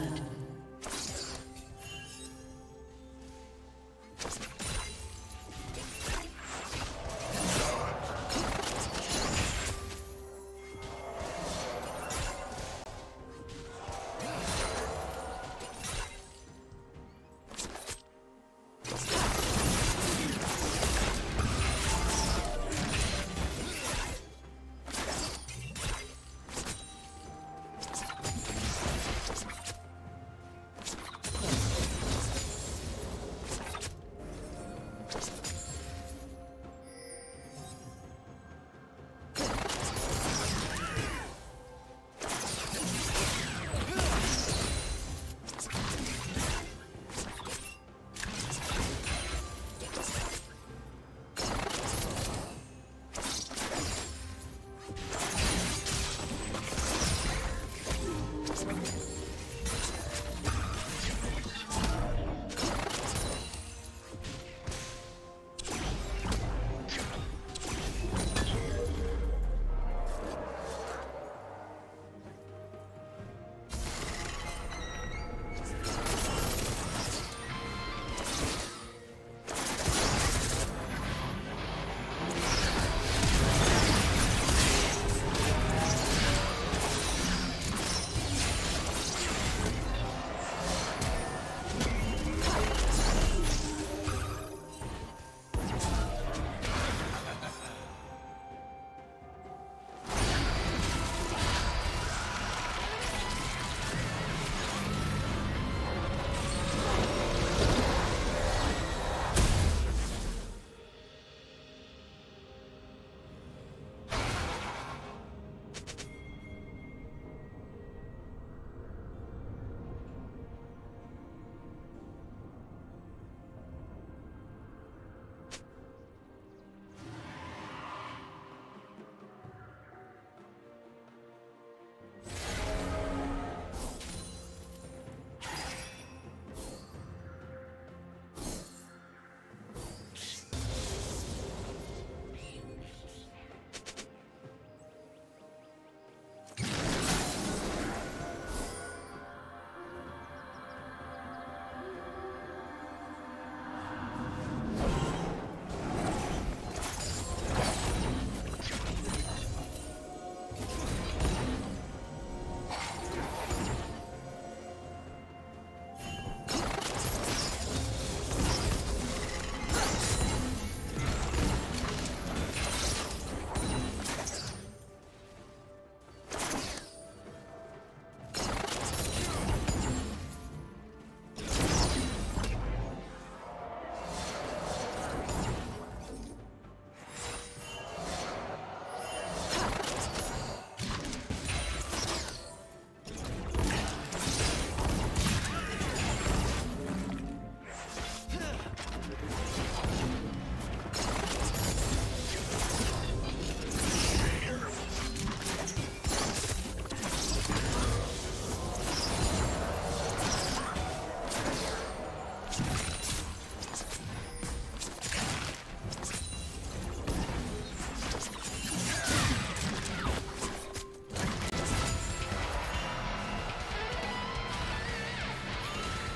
blood.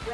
The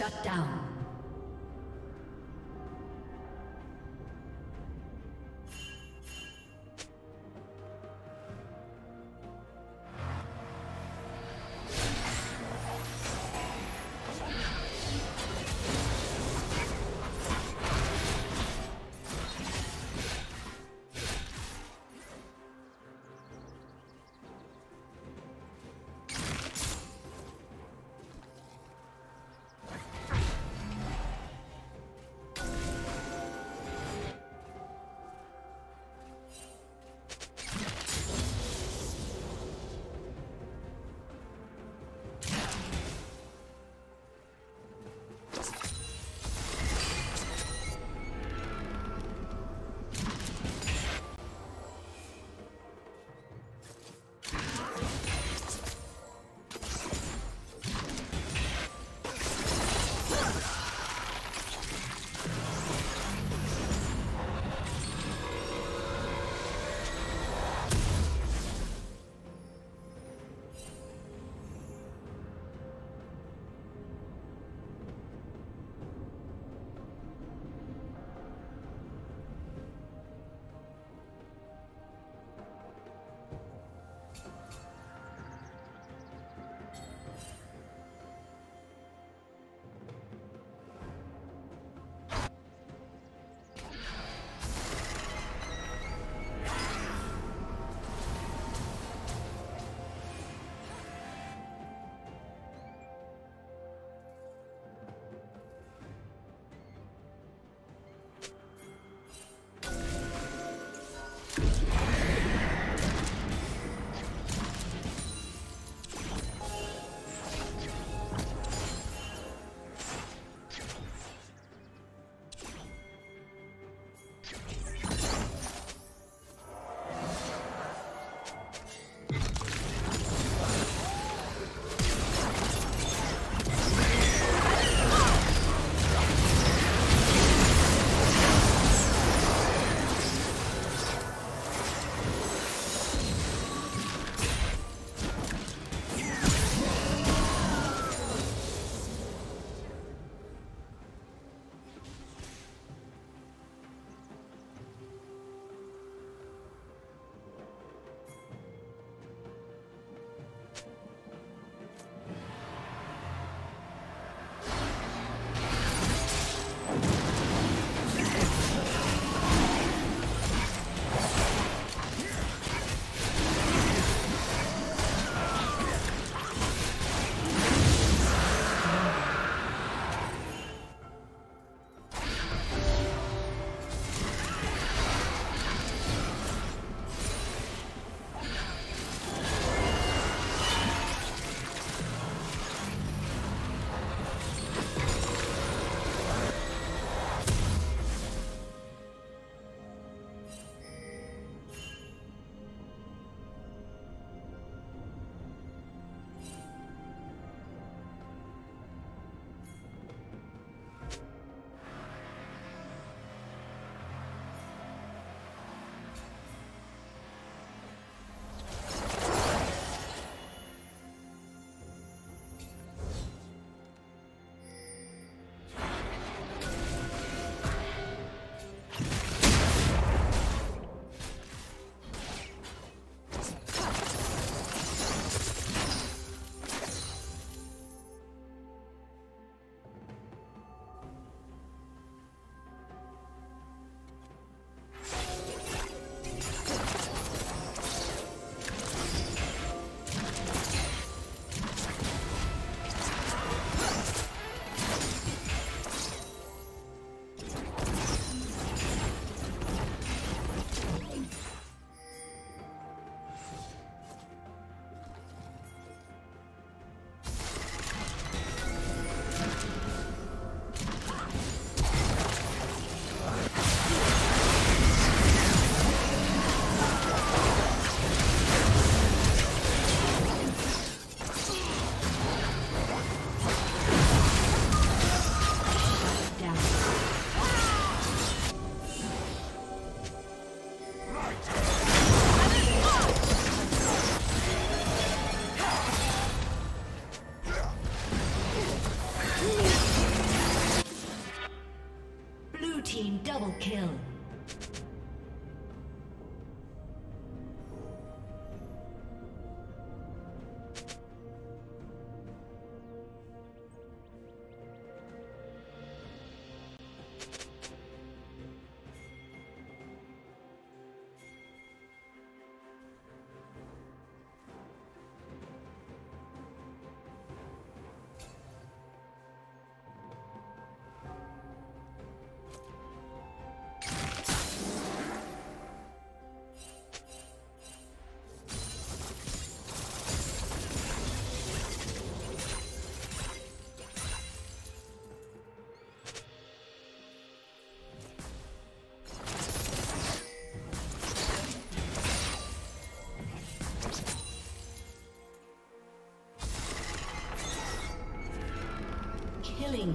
Shut down. Double kill. Killing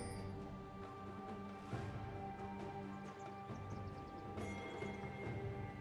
team's turret has been destroyed.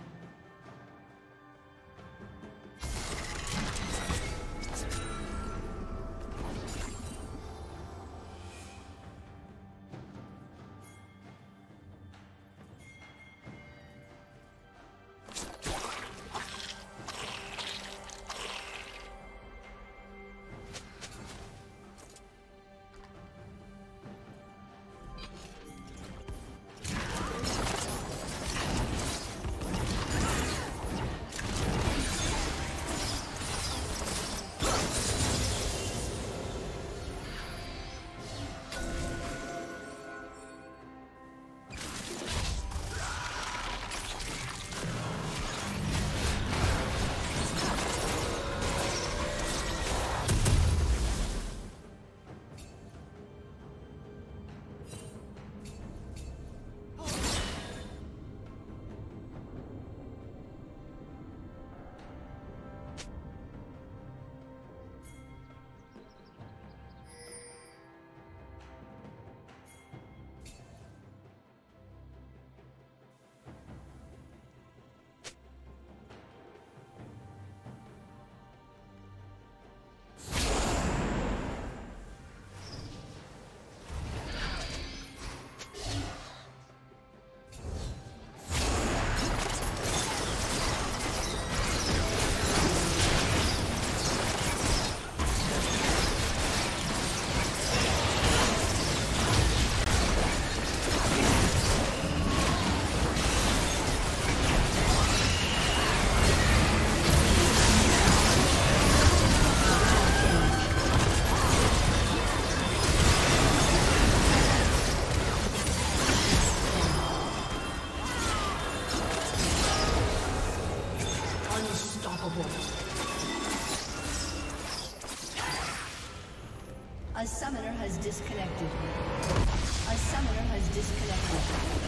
has disconnected. A summoner has disconnected.